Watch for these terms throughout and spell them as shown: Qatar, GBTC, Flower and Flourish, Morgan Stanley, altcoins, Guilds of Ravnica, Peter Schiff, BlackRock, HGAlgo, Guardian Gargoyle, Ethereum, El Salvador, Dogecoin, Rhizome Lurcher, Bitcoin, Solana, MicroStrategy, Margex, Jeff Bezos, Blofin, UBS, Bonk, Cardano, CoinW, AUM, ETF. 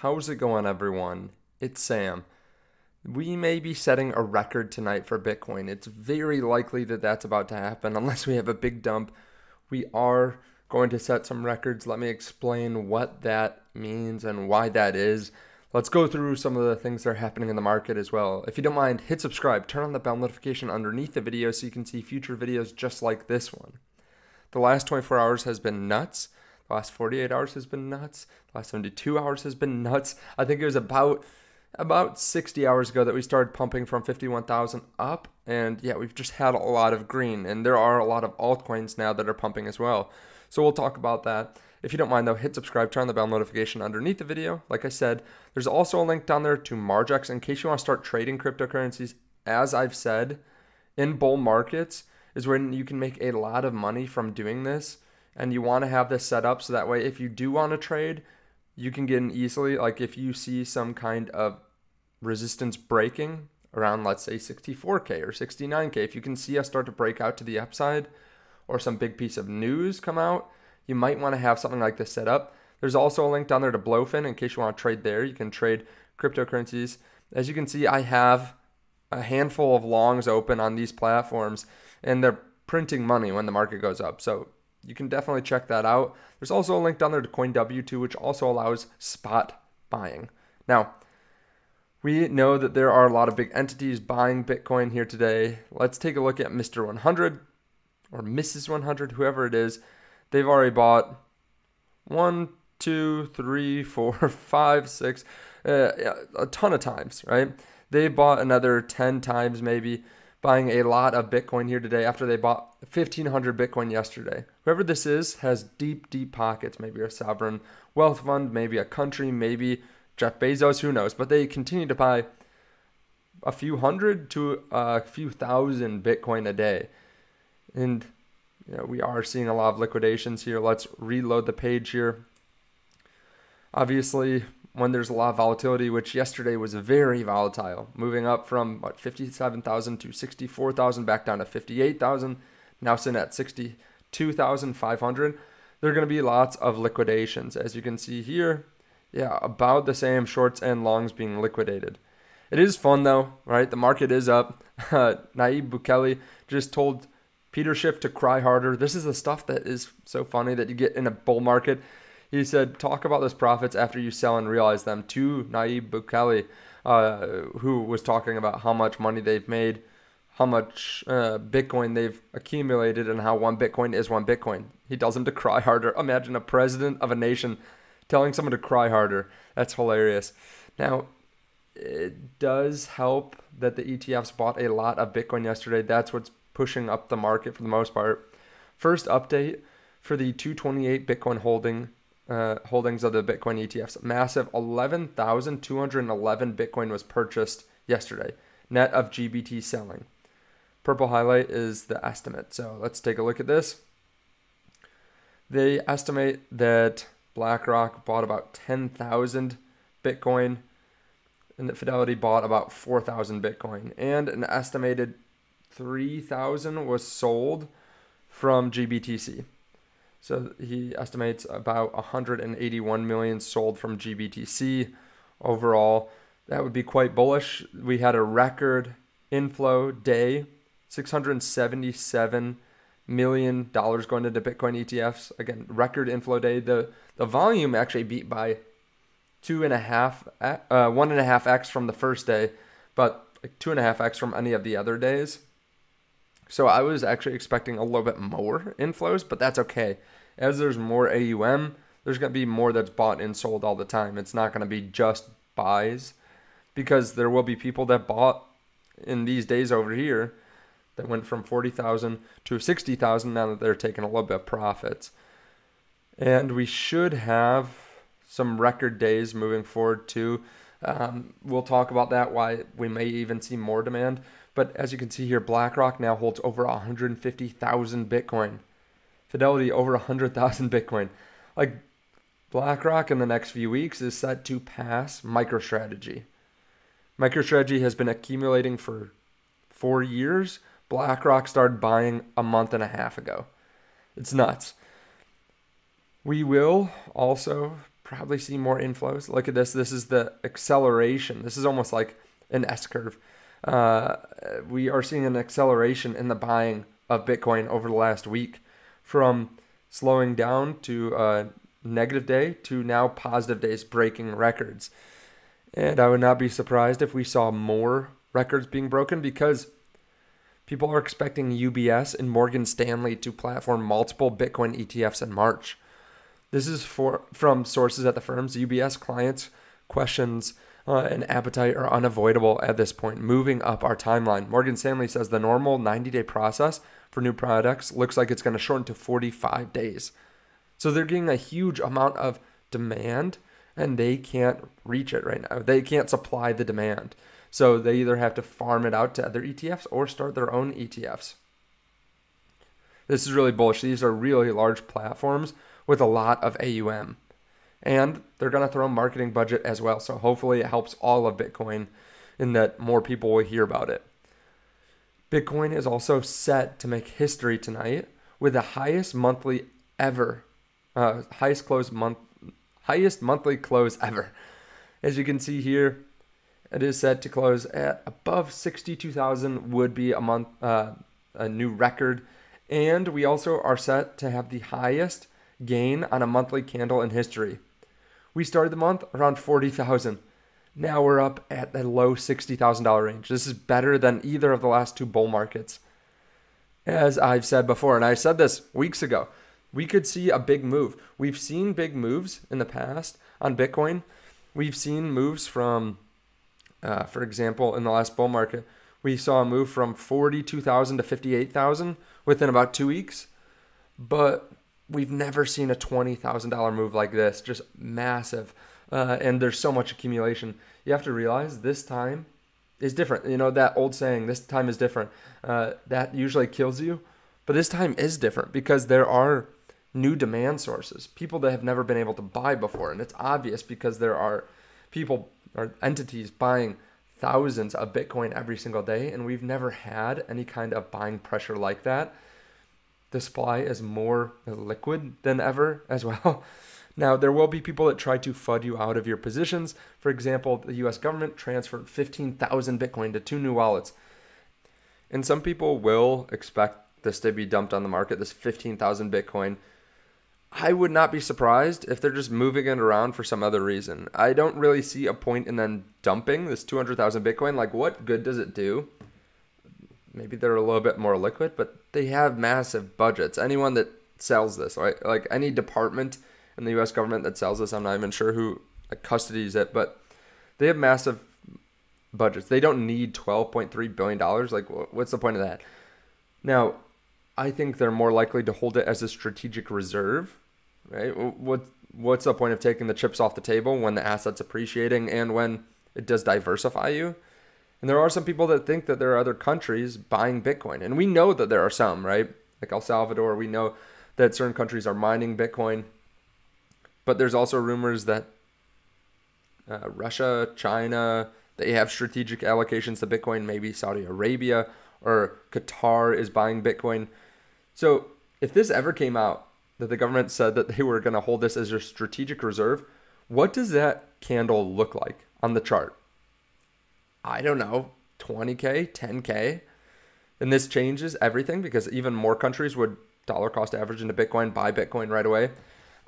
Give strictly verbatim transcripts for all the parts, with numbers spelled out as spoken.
How's it going, everyone? It's Sam. We may be setting a record tonight for Bitcoin. It's very likely that that's about to happen unless we have a big dump. We are going to set some records. Let me explain what that means and why that is. Let's go through some of the things that are happening in the market as well. If you don't mind, hit subscribe, turn on the bell notification underneath the video so you can see future videos just like this one. The last twenty-four hours has been nuts. The last forty-eight hours has been nuts. The last seventy-two hours has been nuts. I think it was about about sixty hours ago that we started pumping from fifty-one thousand up. And yeah, we've just had a lot of green. And there are a lot of altcoins now that are pumping as well. So we'll talk about that. If you don't mind though, hit subscribe, turn on the bell notification underneath the video. Like I said, there's also a link down there to Margex in case you want to start trading cryptocurrencies. As I've said, in bull markets is when you can make a lot of money from doing this, and you want to have this set up so that way if you do want to trade, you can get in easily. Like if you see some kind of resistance breaking around, let's say sixty-four K or sixty-nine K, if you can see us start to break out to the upside or some big piece of news come out, you might want to have something like this set up. There's also a link down there to Blofin in case you want to trade there. You can trade cryptocurrencies. As you can see, I have a handful of longs open on these platforms, and they're printing money when the market goes up. So you can definitely check that out. There's also a link down there to Coin W two, which also allows spot buying. Now, we know that there are a lot of big entities buying Bitcoin here today. Let's take a look at Mister one hundred or Missus one hundred, whoever it is. They've already bought one, two, three, four, five, six, uh, a ton of times, right? They bought another ten times maybe, buying a lot of Bitcoin here today after they bought fifteen hundred Bitcoin yesterday. Whoever this is has deep, deep pockets, maybe a sovereign wealth fund, maybe a country, maybe Jeff Bezos, who knows? But they continue to buy a few hundred to a few thousand Bitcoin a day. And you know, we are seeing a lot of liquidations here. Let's reload the page here. Obviously, when there's a lot of volatility, which yesterday was very volatile, moving up from what, fifty-seven thousand to sixty-four thousand, back down to fifty-eight thousand, now sitting at sixty-two thousand five hundred. There are going to be lots of liquidations. As you can see here, yeah, about the same shorts and longs being liquidated. It is fun though, right? The market is up. Nayib Bukele just told Peter Schiff to cry harder. This is the stuff that is so funny that you get in a bull market. He said, talk about those profits after you sell and realize them, to Nayib Bukele, uh, who was talking about how much money they've made, how much uh, Bitcoin they've accumulated, and how one Bitcoin is one Bitcoin. He tells him to cry harder. Imagine a president of a nation telling someone to cry harder. That's hilarious. Now, it does help that the E T Fs bought a lot of Bitcoin yesterday. That's what's pushing up the market for the most part. First update for the two twenty-eight Bitcoin holding uh, holdings of the Bitcoin E T Fs. Massive eleven thousand two hundred eleven Bitcoin was purchased yesterday, net of G B T selling. Purple highlight is the estimate. So let's take a look at this. They estimate that BlackRock bought about ten thousand Bitcoin and that Fidelity bought about four thousand Bitcoin, and an estimated three thousand was sold from G B T C. So he estimates about one hundred eighty-one million sold from G B T C overall. That would be quite bullish. We had a record inflow day, six hundred seventy-seven million dollars going into Bitcoin E T Fs. Again, record inflow day. The, the volume actually beat by two and a half, uh, one and a half X from the first day, but like two and a half X from any of the other days. So I was actually expecting a little bit more inflows, but that's okay. As there's more A U M, there's going to be more that's bought and sold all the time. It's not going to be just buys, because there will be people that bought in these days over here that went from forty thousand to sixty thousand now that they're taking a little bit of profits. And we should have some record days moving forward too. Um, we'll talk about that, why we may even see more demand. But as you can see here, BlackRock now holds over one hundred fifty thousand Bitcoin. Fidelity over one hundred thousand Bitcoin. Like, BlackRock in the next few weeks is set to pass MicroStrategy. MicroStrategy has been accumulating for four years. BlackRock started buying a month and a half ago. It's nuts. We will also probably see more inflows. Look at this. This is the acceleration. This is almost like an S curve. Uh, we are seeing an acceleration in the buying of Bitcoin over the last week, from slowing down to a negative day to now positive days breaking records. And I would not be surprised if we saw more records being broken, because people are expecting U B S and Morgan Stanley to platform multiple Bitcoin E T Fs in March. This is for, from sources at the firms. U B S clients' questions uh, and appetite are unavoidable at this point, moving up our timeline. Morgan Stanley says the normal ninety day process for new products looks like it's going to shorten to forty-five days. So they're getting a huge amount of demand, and they can't reach it right now. They can't supply the demand. So they either have to farm it out to other E T Fs or start their own E T Fs. This is really bullish. These are really large platforms with a lot of A U M. And they're going to throw a marketing budget as well. So hopefully it helps all of Bitcoin in that more people will hear about it. Bitcoin is also set to make history tonight with the highest monthly ever, uh, highest close month, highest monthly close ever. As you can see here, it is set to close at above sixty-two thousand, would be a month, uh, a new record. And we also are set to have the highest gain on a monthly candle in history. We started the month around forty thousand. Now we're up at the low sixty thousand dollar range. This is better than either of the last two bull markets. As I've said before, and I said this weeks ago, we could see a big move. We've seen big moves in the past on Bitcoin. We've seen moves from... Uh, for example, in the last bull market, we saw a move from forty-two thousand to fifty-eight thousand within about two weeks. But we've never seen a twenty thousand dollar move like this, just massive. Uh, and there's so much accumulation. You have to realize this time is different. You know, that old saying, this time is different. Uh, that usually kills you. But this time is different because there are new demand sources, people that have never been able to buy before. And it's obvious because there are people or entities buying thousands of Bitcoin every single day, and we've never had any kind of buying pressure like that. The supply is more liquid than ever as well. Now, there will be people that try to F U D you out of your positions. For example, the U S government transferred fifteen thousand Bitcoin to two new wallets. And some people will expect this to be dumped on the market, this fifteen thousand Bitcoin. I would not be surprised if they're just moving it around for some other reason. I don't really see a point in them dumping this two hundred thousand Bitcoin. Like, what good does it do? Maybe they're a little bit more liquid, but they have massive budgets. Anyone that sells this, right? Like any department in the U S government that sells this, I'm not even sure who custodies it, but they have massive budgets. They don't need twelve point three billion dollars. Like, what's the point of that? Now, I think they're more likely to hold it as a strategic reserve, right? What what's the point of taking the chips off the table when the asset's appreciating and when it does diversify you? And there are some people that think that there are other countries buying Bitcoin, and we know that there are some, right? Like El Salvador, we know that certain countries are mining Bitcoin, but there's also rumors that uh, Russia, China, they have strategic allocations to Bitcoin. Maybe Saudi Arabia or Qatar is buying Bitcoin. So if this ever came out that the government said that they were going to hold this as a strategic reserve, what does that candle look like on the chart? I don't know, twenty K, ten K. And this changes everything because even more countries would dollar cost average into Bitcoin, buy Bitcoin right away.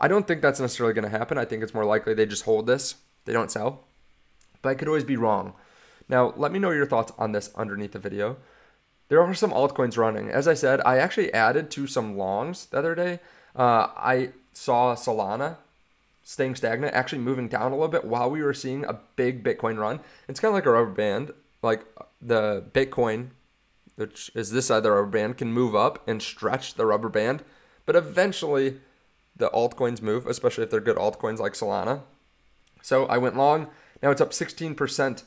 I don't think that's necessarily going to happen. I think it's more likely they just hold this. They don't sell. But I could always be wrong. Now, let me know your thoughts on this underneath the video. There are some altcoins running. As I said, I actually added to some longs the other day. Uh, I saw Solana staying stagnant, actually moving down a little bit while we were seeing a big Bitcoin run. It's kind of like a rubber band. Like the Bitcoin, which is this side of the rubber band, can move up and stretch the rubber band. But eventually, the altcoins move, especially if they're good altcoins like Solana. So I went long. Now it's up sixteen percent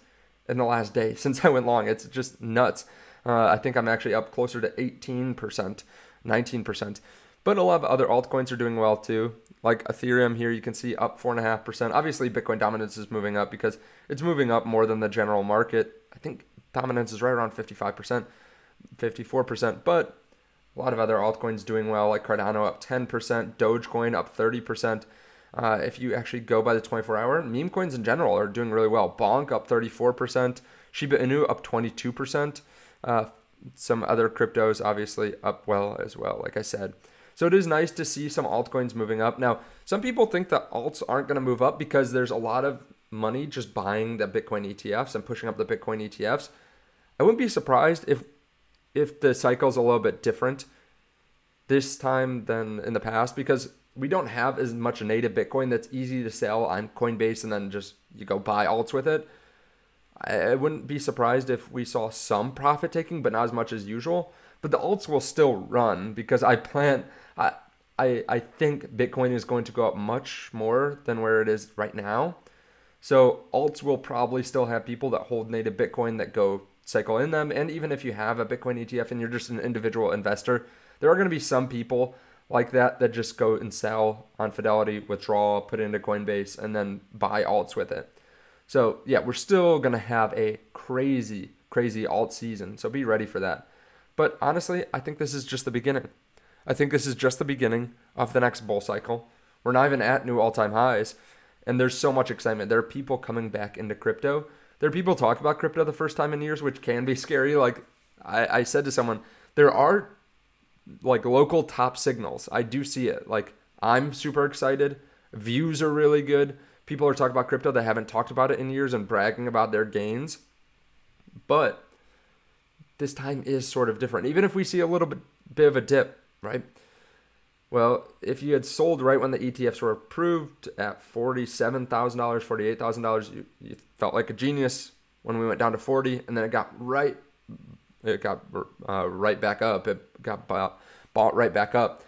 in the last day since I went long. It's just nuts. Uh, I think I'm actually up closer to eighteen percent, nineteen percent. But a lot of other altcoins are doing well too. Like Ethereum here, you can see up four point five percent. Obviously, Bitcoin dominance is moving up because it's moving up more than the general market. I think dominance is right around fifty-five percent, fifty-four percent. But a lot of other altcoins doing well, like Cardano up ten percent, Dogecoin up thirty percent. Uh, if you actually go by the twenty-four hour, meme coins in general are doing really well. Bonk up thirty-four percent, Shiba Inu up twenty-two percent. Uh, some other cryptos obviously up well as well, like I said. So it is nice to see some altcoins moving up. Now, some people think that alts aren't going to move up because there's a lot of money just buying the Bitcoin E T Fs and pushing up the Bitcoin E T Fs. I wouldn't be surprised if if the cycle's a little bit different this time than in the past, because we don't have as much native Bitcoin that's easy to sell on Coinbase and then just you go buy alts with it. I wouldn't be surprised if we saw some profit taking, but not as much as usual. But the alts will still run because I plan, I, I, I think Bitcoin is going to go up much more than where it is right now. So alts will probably still have people that hold native Bitcoin that go cycle in them. And even if you have a Bitcoin E T F and you're just an individual investor, there are going to be some people like that that just go and sell on Fidelity, withdraw, put into Coinbase, and then buy alts with it. So yeah, we're still going to have a crazy, crazy alt season. So be ready for that. But honestly, I think this is just the beginning. I think this is just the beginning of the next bull cycle. We're not even at new all-time highs, and there's so much excitement. There are people coming back into crypto. There are people talking about crypto the first time in years, which can be scary. Like I, I said to someone, there are like local top signals. I do see it. Like I'm super excited. Views are really good. People are talking about crypto that haven't talked about it in years and bragging about their gains. But this time is sort of different. Even if we see a little bit, bit of a dip, right? Well, if you had sold right when the E T Fs were approved at forty-seven thousand dollars, forty-eight thousand dollars, you, you felt like a genius when we went down to forty, and then it got right, it got uh, right back up. It got bought, bought right back up.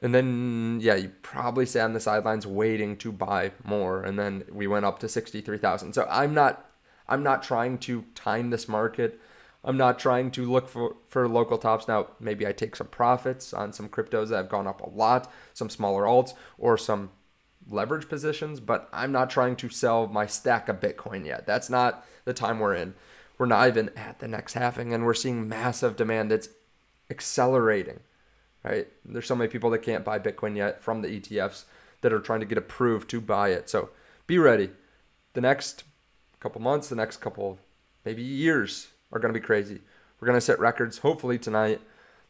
And then, yeah, you probably sat on the sidelines waiting to buy more. And then we went up to sixty-three thousand. So I'm not, I'm not trying to time this market. I'm not trying to look for, for local tops. Now, maybe I take some profits on some cryptos that have gone up a lot, some smaller alts or some leverage positions, but I'm not trying to sell my stack of Bitcoin yet. That's not the time we're in. We're not even at the next halving, and we're seeing massive demand that's accelerating, right? There's so many people that can't buy Bitcoin yet from the E T Fs that are trying to get approved to buy it. So be ready. The next couple months, the next couple, maybe years, are going to be crazy. We're going to set records hopefully tonight.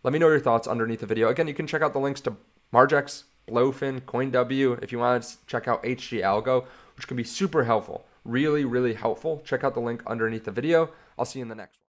Let me know your thoughts underneath the video. Again, you can check out the links to Margex, Blofin, CoinW. If you want to check out HGAlgo, which can be super helpful, really, really helpful, check out the link underneath the video. I'll see you in the next one.